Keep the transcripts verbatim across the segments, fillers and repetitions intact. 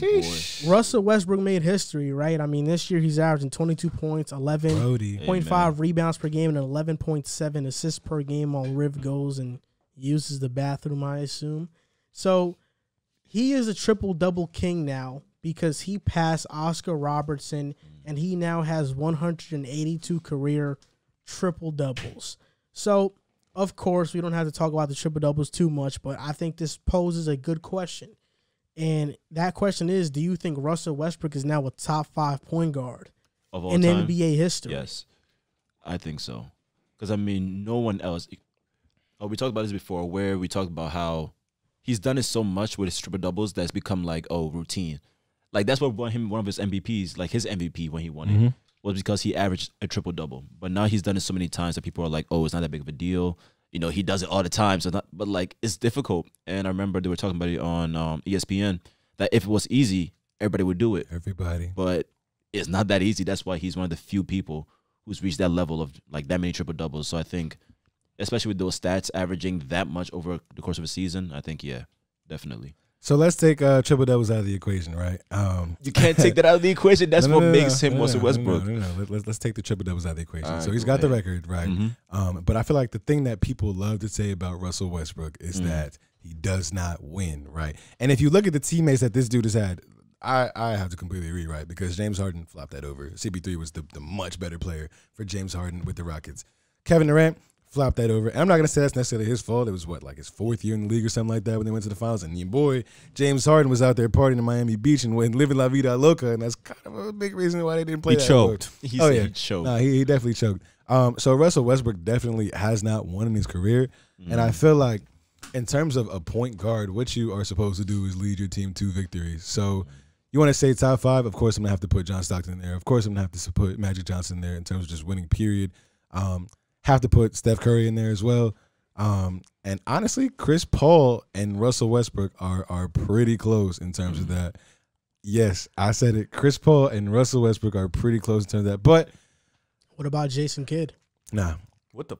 Sheesh. Boy. Russell Westbrook made history, right? I mean, this year he's averaging twenty-two points, eleven point five rebounds per game, and eleven point seven assists per game on Riv goals and uses the bathroom, I assume. So he is a triple-double king now because he passed Oscar Robertson, and he now has one hundred eighty-two career triple-doubles. So, of course, we don't have to talk about the triple-doubles too much, but I think this poses a good question. And that question is, do you think Russell Westbrook is now a top five point guard of all in time? N B A history? Yes, I think so. Because, I mean, no one else. Oh, we talked about this before where we talked about how he's done it so much with his triple-doubles that's become, like, oh, routine. Like, that's what won him one of his M V Ps, like his M V P when he won mm-hmm. it, was because he averaged a triple-double. But now he's done it so many times that people are like, oh, it's not that big of a deal. You know, he does it all the time. So, not, but like, it's difficult. And I remember they were talking about it on um, E S P N that if it was easy, everybody would do it. Everybody. But it's not that easy. That's why he's one of the few people who's reached that level of like that many triple doubles. So I think, especially with those stats, averaging that much over the course of a season, I think, yeah, definitely. So let's take uh, triple doubles out of the equation, right? Um, you can't take that out of the equation. That's no, no, what no, makes no, him no, Russell no, Westbrook. No, no, no. Let's, let's take the triple doubles out of the equation. Right, so he's got go the record, right? Mm-hmm. um, but I feel like the thing that people love to say about Russell Westbrook is mm-hmm. that he does not win, right? And if you look at the teammates that this dude has had, I, I have to completely rewrite because James Harden flopped that over. C B three was the, the much better player for James Harden with the Rockets. Kevin Durant flopped that over. And I'm not going to say that's necessarily his fault. It was, what, like his fourth year in the league or something like that when they went to the finals. And your boy, James Harden, was out there partying in Miami Beach and living La Vida Loca, and that's kind of a big reason why they didn't play he that choked. He, oh, yeah. he choked. Nah, he, he definitely choked. Um, so Russell Westbrook definitely has not won in his career. Mm. And I feel like in terms of a point guard, what you are supposed to do is lead your team to victories. So you want to say top five? Of course, I'm going to have to put John Stockton in there. Of course, I'm going to have to put Magic Johnson in there in terms of just winning, period. Um, Have to put Steph Curry in there as well. Um, and honestly, Chris Paul and Russell Westbrook are are pretty close in terms mm-hmm. of that. Yes, I said it. Chris Paul and Russell Westbrook are pretty close in terms of that. But what about Jason Kidd? Nah. What the?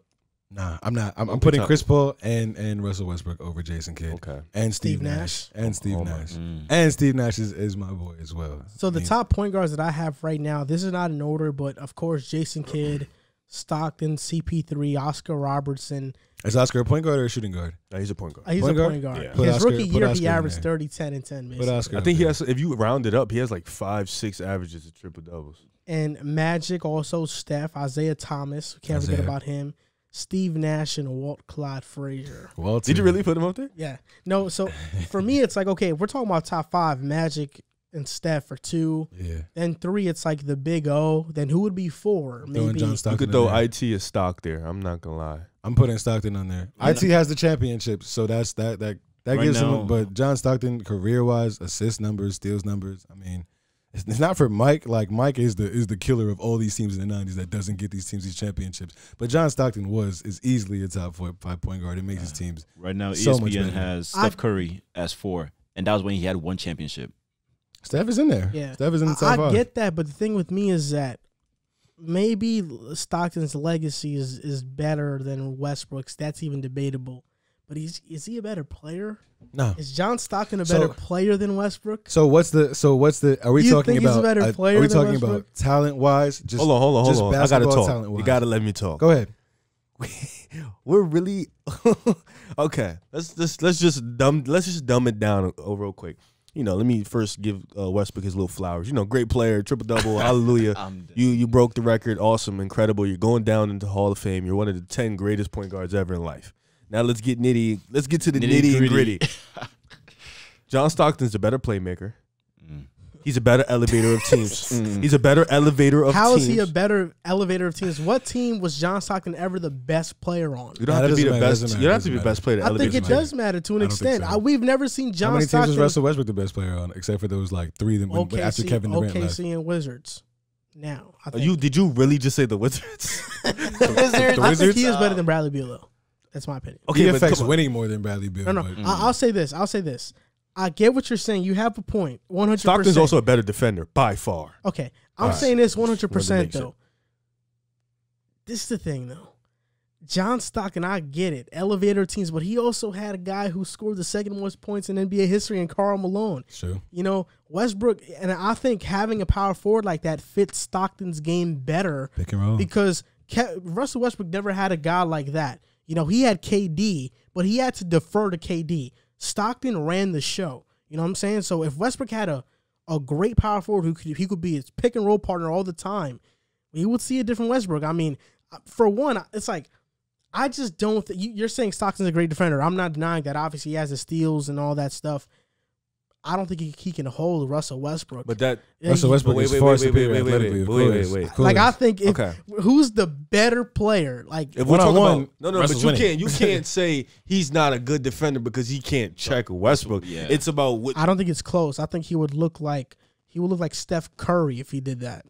Nah, I'm not. I'm, I'm putting Chris Paul and, and Russell Westbrook over Jason Kidd. Okay. And Steve, Steve Nash. Nash. And Steve oh, Nash. Mm. And Steve Nash is, is my boy as well. So I the mean, top point guards that I have right now, this is not in order, but of course, Jason Kidd, Stockton, C P three, Oscar Robertson. Is Oscar a point guard or a shooting guard? No, he's a point guard. He's point a guard? point guard. Yeah. His Oscar, rookie year, Oscar he averaged thirty, ten, and ten. Basically. But Oscar, I think he has, if you round it up, he has like five, six averages of triple doubles. And Magic, also Steph, Isiah Thomas. Can't Isaiah. forget about him. Steve Nash and Walt Clyde Frazier. Well, did you really put him up there? Yeah. No, so for me, it's like, okay, we're talking about top five. Magic and Steph are two. Yeah. Then three, it's like the big O. Then who would be four? Maybe John Stockton. You could throw I T as Stock there. I'm not going to lie. I'm putting Stockton on there. Yeah. I T has the championship, so that's that that that right gives now, him. But John Stockton, career-wise, assist numbers, steals numbers. I mean, it's, it's not for Mike. Like, Mike is the is the killer of all these teams in the nineties that doesn't get these teams these championships. But John Stockton was is easily a top four, five point guard. It makes yeah. his teams right now. So E S P N much has Steph Curry as four, and that was when he had one championship. Steph is in there. Yeah, Steph is in the top five. I get that, but the thing with me is that maybe Stockton's legacy is is better than Westbrook's. That's even debatable. But he's is he a better player? No. Is John Stockton a better so, player than Westbrook? So what's the so what's the are we you talking think about? He's a better uh, player are we than talking Westbrook? about talent wise? Just hold on, hold on, hold just on. I gotta talk. You gotta let me talk. Go ahead. We're really okay. Let's just let's just dumb let's just dumb it down real quick. You know, let me first give uh, Westbrook his little flowers. You know, great player, triple-double, hallelujah. You you broke the record, awesome, incredible. You're going down into the Hall of Fame. You're one of the ten greatest point guards ever in life. Now let's get nitty. Let's get to the nitty-gritty. Nitty gritty. John Stockton's a better playmaker. Mm. He's a better elevator of teams. mm. He's a better elevator of How teams. How is he a better elevator of teams? What team was John Stockton ever the best player on? You don't no, have to be the matter, best. You don't have to be the best player to I elevate. I think it does matter to an extent. So. I, we've never seen John Stockton. How many Stockton teams was Russell Westbrook the best player on, except for those like three that went after Kevin Durant left? O K C and Wizards. Now, I think. Are you did you really just say the Wizards? the Wizards? I think Wizards? he is better than Bradley Beal, though. That's my opinion. Okay, he affects winning more than Bradley Beal. No, no. Mm. I'll say this. I'll say this. I get what you're saying. You have a point. one hundred percent. Stockton's also a better defender by far. Okay. I'm right. saying this one hundred percent, though. This is the thing, though. John Stockton, I get it, elevator teams, but he also had a guy who scored the second most points in N B A history in Karl Malone. Sure. You know, Westbrook, and I think having a power forward like that fits Stockton's game better. Pick and roll. Because Ke- Russell Westbrook never had a guy like that. You know, he had K D, but he had to defer to K D. Stockton ran the show. You know what I'm saying? So if Westbrook had a, a great power forward who could, he could be his pick and roll partner all the time, we would see a different Westbrook. I mean, for one, it's like, I just don't think you, you're saying Stockton's a great defender. I'm not denying that. Obviously, he has the steals and all that stuff. I don't think he, he can hold Russell Westbrook. But that yeah, Russell Westbrook wait, is wait, far wait, superior wait, wait, athletically. Wait, wait, wait, wait. Like, I think if, okay. who's the better player? Like, if we're talking one, about no, no, Russell's but you winning. can't you can't say he's not a good defender because he can't check Westbrook. Yeah. It's about what I don't think it's close. I think he would look like he would look like Steph Curry if he did that.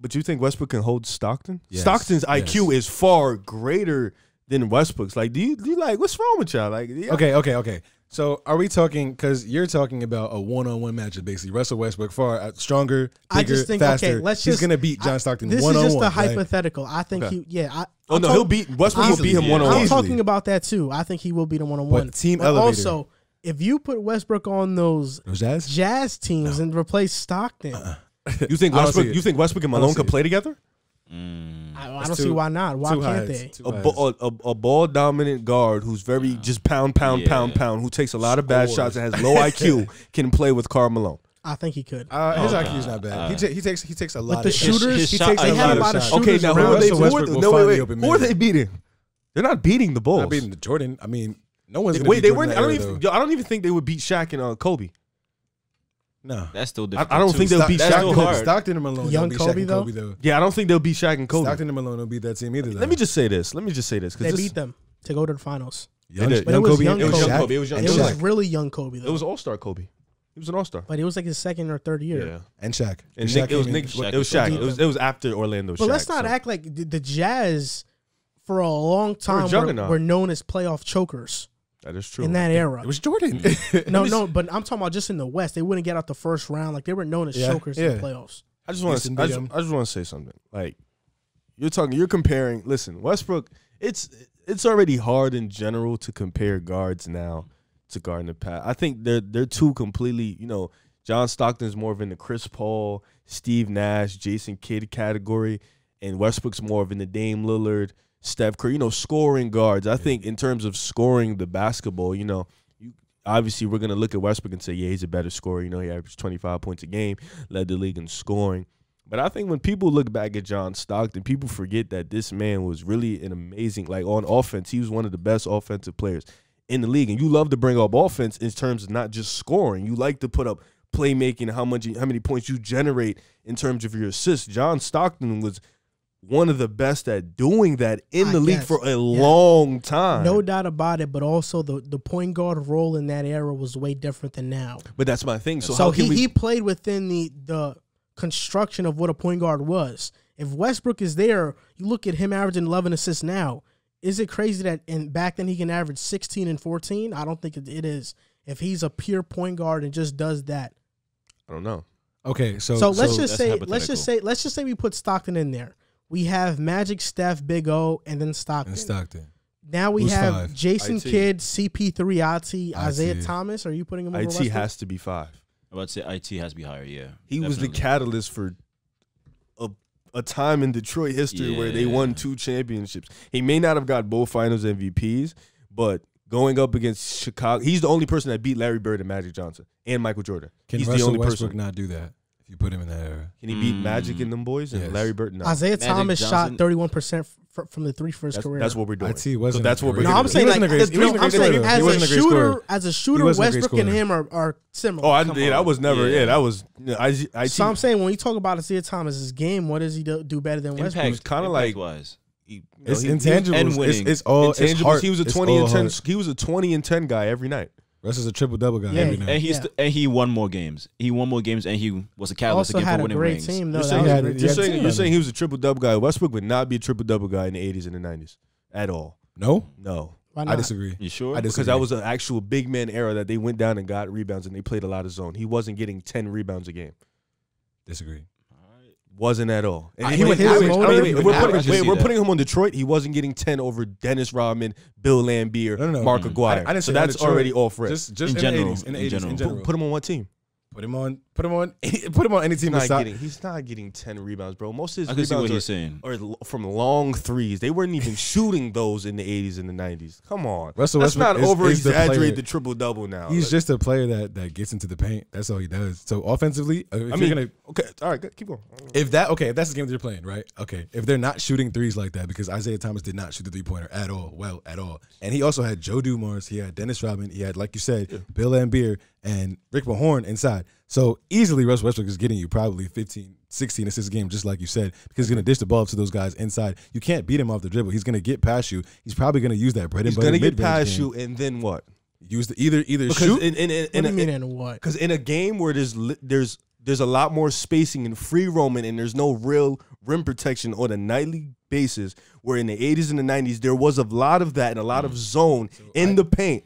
But you think Westbrook can hold Stockton? Yes. Stockton's yes. I Q is far greater than Westbrook's. Like, do you, do you like, what's wrong with y'all? Like, yeah. Okay, okay, okay. So are we talking, because you're talking about a one-on-one matchup, basically. Russell Westbrook, far stronger, bigger, I just think, faster. Okay, let's just, he's going to beat John Stockton one-on-one. This is just a hypothetical. Like, I think okay. he, yeah. I, oh, I'm no, talking, he'll beat, Westbrook I'm, will beat him yeah. one-on-one. I'm easily. talking about that, too. I think he will beat him one-on-one. But team but elevator. Also, if you put Westbrook on those, those jazz? jazz teams no. and replace Stockton. Uh-uh. You think Westbrook? You think Westbrook and Malone could play together? Mm. I, I don't too, see why not. Why can't they? A, ba a, a, a ball dominant guard who's very yeah. just pound, pound, yeah. pound, pound, who takes a lot of Scores. bad shots and has low I Q can play with Karl Malone. I think he could. Uh, oh, his I Q is not bad. Uh, he, ta he takes he takes a lot. But the of shooters, his, his he takes a lot, a lot of shooters. Okay, now who are they? No, wait, wait. Who are they beating? They're not beating the Bulls. Not beating the Jordan. I mean, no one's. Wait, they weren't. I don't even. I don't even think they would beat Shaq and Kobe. No, that's still difficult. I, I don't too. think they'll beat Shaq and Kobe. Stockton and Malone. Young Kobe, Kobe, though? Kobe though. Yeah, I don't think they'll beat Shaq and Kobe. Stockton and Malone don't beat that team either. Though. Let me just say this. Let me just say this. They this, beat them to go to the finals. Young, young, young, Kobe, young Kobe. It was young Kobe. It was, young Kobe. It was really young Kobe. Though. It was All Star Kobe. He was an All Star. But it was like his second or third year. Yeah, and Shaq. And, and Nick, Shaq it was Nick. Shaq it was Shaq. It was, it was after Orlando. But Shaq, let's not so. act like the Jazz for a long time were known as playoff chokers. That is true. In that era. It was Jordan. no, no, but I'm talking about just in the West. They wouldn't get out the first round. Like, they were known as yeah, chokers yeah. in the playoffs. I just want to I just, I just want to say something. Like, you're talking, you're comparing. Listen, Westbrook, it's it's already hard in general to compare guards now to guard in the past. I think they're they're two completely, you know, John Stockton's more of in the Chris Paul, Steve Nash, Jason Kidd category, and Westbrook's more of in the Dame Lillard, Steph Curry, you know, scoring guards. I yeah. think in terms of scoring the basketball, you know, you, obviously we're going to look at Westbrook and say, yeah, he's a better scorer. You know, he averaged twenty-five points a game, led the league in scoring. But I think when people look back at John Stockton, people forget that this man was really an amazing, like on offense, he was one of the best offensive players in the league. And you love to bring up offense in terms of not just scoring. You like to put up playmaking, how much, how many points you generate in terms of your assists. John Stockton was one of the best at doing that in the I league guess. for a yeah. long time. No doubt about it, but also the, the point guard role in that era was way different than now. But that's my thing. So, so how can he, we... he played within the, the construction of what a point guard was. If Westbrook is there, you look at him averaging eleven assists now. Is it crazy that in, back then he can average sixteen and fourteen? I don't think it, it is. If he's a pure point guard and just does that. I don't know. Okay, so... So let's so just say let's just say let's just say we put Stockton in there. We have Magic, Steph, Big O, and then Stockton. And Stockton. Now we Who's have five? Jason I T. Kidd, C P three, I T, Isiah Thomas. Are you putting him over Westbrook? I T has to be five. I would say I T has to be higher, yeah. He Definitely. was the catalyst for a, a time in Detroit history yeah. where they won two championships. He may not have got both finals M V Ps, but going up against Chicago, he's the only person that beat Larry Bird and Magic Johnson and Michael Jordan. Can he's Russell the only Westbrook person. not do that? You put him in that era. Can he beat mm. Magic and them boys and yes. Larry Bird? No. Isiah Magic Thomas Johnson. shot thirty-one percent from the three for his that's, career. That's what we're doing. I T wasn't. So that's what we're no, doing. No, I'm saying like as a shooter, as a shooter, Westbrook a and him are, are similar. Oh, I did. I was never. Yeah, yeah that was. You know, I, I T. So I'm saying when you talk about Isiah Thomas's game, what does he do, do better than Impact, Westbrook? He's kind of like wise. He, no, it's intangible. It's, it's all intangible. He was a twenty and ten. He was a twenty and ten guy every night. Russ is a triple double guy yeah. every night. And he's yeah. and he won more games. He won more games, and he was a catalyst again for winning rings. Team, though, you're saying, had, you're saying, team, you're saying he was a triple double guy. Westbrook would not be a triple double guy in the eighties and the nineties at all. No, no, Why not? I disagree. You sure? I disagree. Because that was an actual big man era that they went down and got rebounds, and they played a lot of zone. He wasn't getting ten rebounds a game. Disagree. Wasn't at all. And uh, he was average. Average. We're, we're, putting, wait, we're putting him on Detroit. He wasn't getting ten over Dennis Rodman, Bill Laimbeer, no, no, no, Mark Aguirre. I, I didn't so say that's Detroit, already all for it. Just, just in, in, general, the eighties, in the eighties, in general. In general. Put, put him on one team. Put him on. Put him on. Put him on any team. He's not, side. Getting, he's not getting ten rebounds, bro. Most of his I rebounds see what are, he's saying. are from long threes. They weren't even shooting those in the eighties and the nineties. Come on, Russell let's Westbrook not is, over exaggerate the, the triple double now. He's like, just a player that that gets into the paint. That's all he does. So offensively, I mean, you're gonna, okay, all right, keep going. If that okay, if that's the game that you're playing, right? Okay, if they're not shooting threes like that, because Isiah Thomas did not shoot the three pointer at all, well, at all, and he also had Joe Dumars, he had Dennis Rodman, he had, like you said, yeah. Bill Laimbeer and Rick Mahorn inside. So easily Russell Westbrook is getting you probably fifteen, sixteen assists a game, just like you said, because he's going to dish the ball to those guys inside. You can't beat him off the dribble. He's going to get past you. He's probably going to use that bread and butter mid-range game. He's going to get past you, and then what? Use the either either because shoot. In, in, in, in what do you mean in what? Because in a game where there's there's there's a lot more spacing and free roaming, and there's no real rim protection on a nightly basis, where in the eighties and the nineties there was a lot of that and a lot mm. of zone so in I, the paint.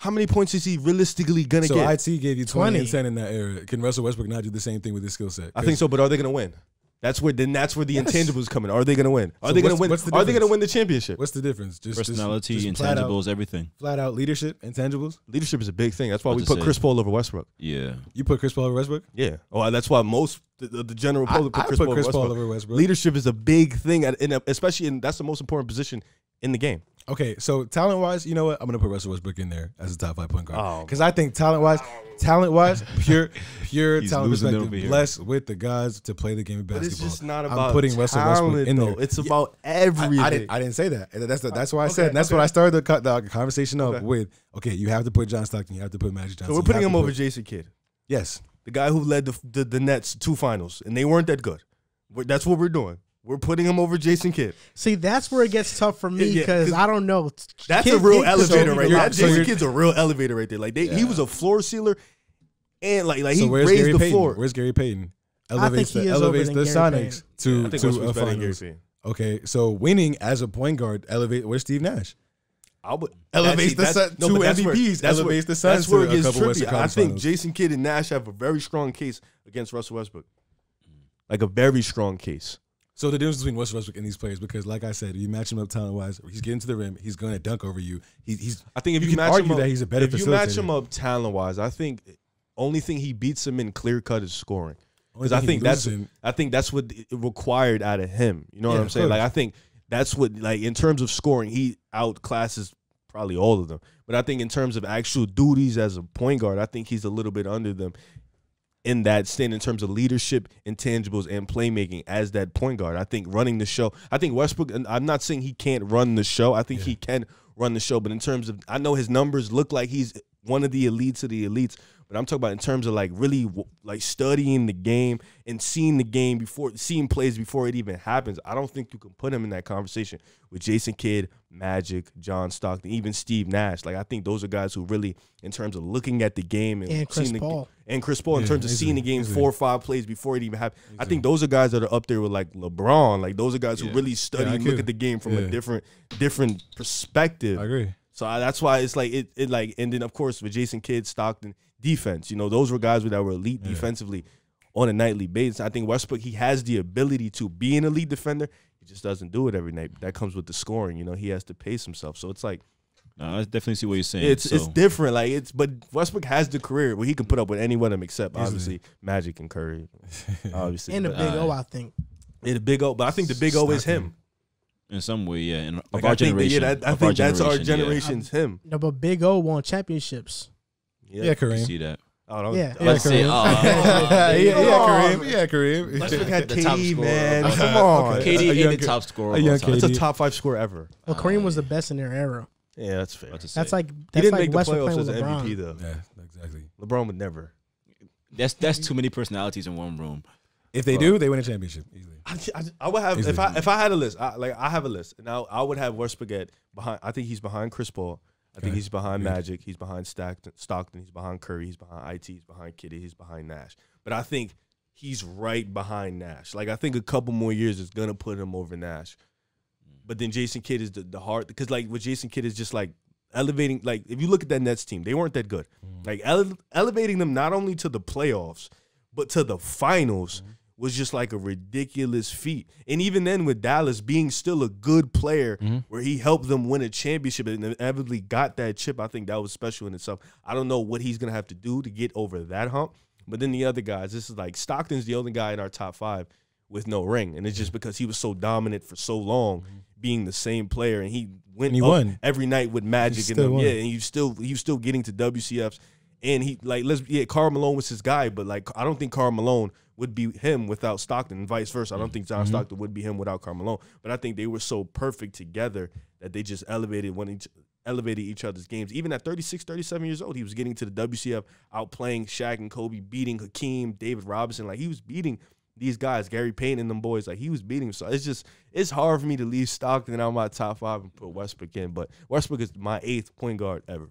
How many points is he realistically going to so get? So I T gave you twenty and ten in that era. Can Russell Westbrook not do the same thing with his skill set? I think so, but are they going to win? That's where then that's where the yes. intangibles come in. Are they going to win? Are so they going to win? The are they going to win the championship? What's the difference? Just personality, just, just intangibles, out, everything. Flat out leadership, intangibles. Leadership is a big thing. That's why what we put say. Chris Paul over Westbrook. Yeah. You put Chris Paul over Westbrook? Yeah. Oh, that's why most the, the general public put, I, Chris, I put Paul Chris Paul over Westbrook. Westbrook. Leadership is a big thing, at, in a, especially in that's the most important position in the game. Okay, so talent-wise, you know what? I'm going to put Russell Westbrook in there as a top five point guard. Because oh, I think talent-wise, talent-wise, pure pure talent perspective, blessed with the gods to play the game of basketball. But it's just not about I'm putting talent, Russell Westbrook in though. There. It's about everything. I, I, didn't, I didn't say that. That's, the, that's why I okay, said and That's okay. what I started the, the conversation up okay. with. Okay, you have to put John Stockton. You have to put Magic Johnson. So we're putting him over put, Jason Kidd. Yes. The guy who led the, the, the Nets two finals, and they weren't that good. That's what we're doing. We're putting him over Jason Kidd. See, that's where it gets tough for me because yeah, I don't know. That's Kidd, a real Kidd elevator right there. So Jason Kidd's a real elevator right there. Like they, yeah. he was a floor sealer, and like like so he raised Gary the Payton? floor. Where's Gary Payton? Elevates I think he the, is elevates over the Sonics Payton. to yeah, to a finals. Okay, so winning as a point guard elevate. Where's Steve Nash? I would elevate the Suns no, to M V Ps. Elevates the Suns to a couple Western Conference finals. I think Jason Kidd and Nash have a very strong case against Russell Westbrook, like a very strong case. So the difference between Russell Westbrook and these players, because like I said, if you match him up talent wise, he's getting to the rim, he's going to dunk over you. He, he's, I think if you, you can match argue him up, that he's a better if you match him up talent wise, I think only thing he beats him in clear cut is scoring, because I think that's him. I think that's what it required out of him. You know yeah, what I'm saying? Course. Like I think that's what like in terms of scoring, he outclasses probably all of them. But I think in terms of actual duties as a point guard, I think he's a little bit under them. In that stand, in terms of leadership, intangibles, and playmaking as that point guard. I think running the show, I think Westbrook, and I'm not saying he can't run the show. I think yeah. he can run the show. But in terms of, I know his numbers look like he's one of the elites of the elites, but I'm talking about in terms of like really like studying the game and seeing the game before, seeing plays before it even happens. I don't think you can put him in that conversation with Jason Kidd, Magic, John Stockton, even Steve Nash. Like I think those are guys who really, in terms of looking at the game and, and Chris seeing Paul. The, and Chris Paul, yeah, in terms of seeing the game four or five plays before it even happened. I think those are guys that are up there with like LeBron. Like those are guys yeah. who really study yeah, and look at the game from yeah. a different different perspective. I agree. So I, that's why it's like it, it like, and then of course with Jason Kidd, Stockton, defense, you know, those were guys that were elite yeah. defensively on a nightly basis. I think Westbrook, he has the ability to be an elite defender. He just doesn't do it every night. That comes with the scoring, you know. He has to pace himself. So it's like, no, I definitely see what you're saying. It's so. it's different, like it's. But Westbrook has the career where he can put up with any one of them except Easily. obviously Magic and Curry, obviously, and the Big O. I, I think, yeah, the Big O. But I think the Big Stockton. O is him. In some way, yeah, and like of I our generation, that, yeah, that, I think our that's generation, our generation's yeah. him. No, but Big O won championships. Yeah, yeah Kareem. You see that? Oh, don't, yeah, let's yeah, say, oh, oh, yeah, yeah, yeah, Kareem, yeah, Kareem. Let's look at K D, man. Oh, come on, okay. K D ain't the top scorer. It's a top five scorer ever. Well, Kareem uh, was the best in their era. Yeah, that's fair. That's, that's like that's he didn't like make the playoffs as an M V P though. Yeah, exactly. LeBron would never. That's that's too many personalities in one room. If they do, they win a championship easily. I, I, I would have easily. if I if I had a list. I, like I have a list, and I, I would have Westbrook at behind. I think he's behind Chris Paul. I okay. think he's behind yeah. Magic. He's behind Stockton. Stockton. He's behind Curry. He's behind I T. He's behind Kitty. He's behind Nash. But I think he's right behind Nash. Like I think a couple more years is gonna put him over Nash. But then Jason Kidd is the the heart, because like with Jason Kidd is just like elevating. Like if you look at that Nets team, they weren't that good. Mm. Like ele elevating them not only to the playoffs but to the finals. Mm-hmm. was just like a ridiculous feat. And even then with Dallas being still a good player, mm-hmm. where he helped them win a championship and inevitably got that chip, I think that was special in itself. I don't know what he's going to have to do to get over that hump. But then the other guys, this is like Stockton's the only guy in our top five with no ring. And it's just because he was so dominant for so long, mm-hmm. being the same player. And he went and he won. every night with Magic. And, them, yeah, and you still, you still getting to W C Fs. And he, like, let's, yeah, Karl Malone was his guy, but, like, I don't think Karl Malone would be him without Stockton, and vice versa. I don't think John mm-hmm. Stockton would be him without Karl Malone. But I think they were so perfect together that they just elevated one each, elevated each other's games. Even at thirty-six, thirty-seven years old, he was getting to the W C F, outplaying Shaq and Kobe, beating Hakeem, David Robinson. Like, he was beating these guys, Gary Payton and them boys. Like, he was beating them. So it's just, it's hard for me to leave Stockton out of my top five and put Westbrook in. But Westbrook is my eighth point guard ever.